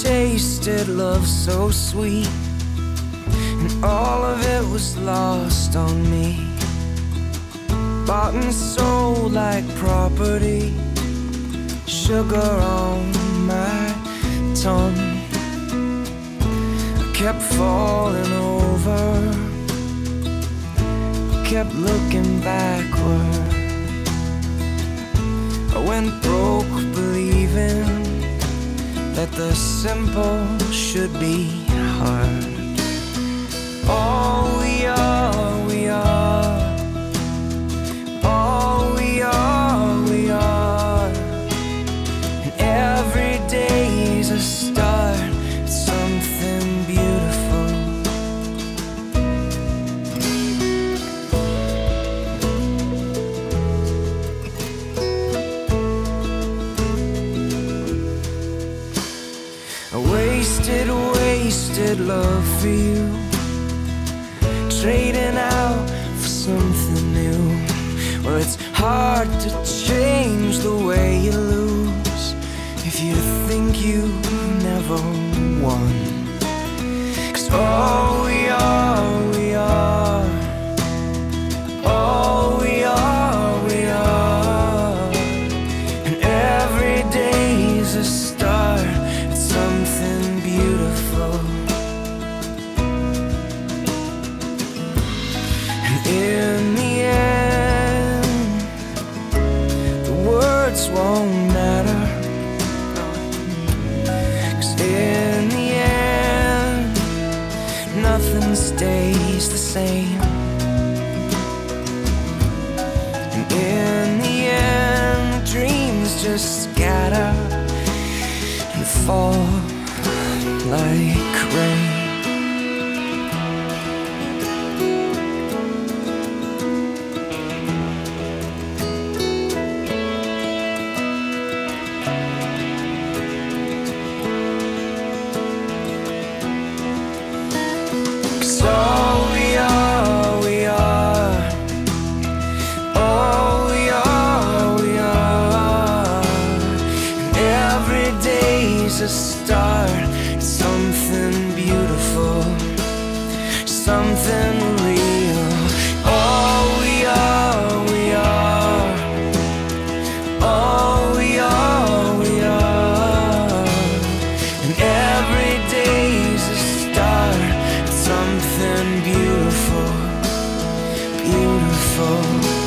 tasted love so sweet, and all of it was lost on me. Bought and sold like property, sugar on my tongue. I kept falling over, I kept looking backward. I went broke believing that the simple should be hard. All we are, we are. All we are, we are. And every day's a start at something beautiful. Wasted love for you, trading out for something new. Well, it's hard to change the way you lose if you think you never won. 'Cause all we are, we are. All we are, we are. And every day's a start at something beautiful. And in the end, the words won't matter, 'cause in the end, nothing stays the same. And in the end, dreams just scatter and fall like rain. A start, something beautiful, something real. All we are, we are. All we are, we are. And every day's a start, something beautiful, beautiful.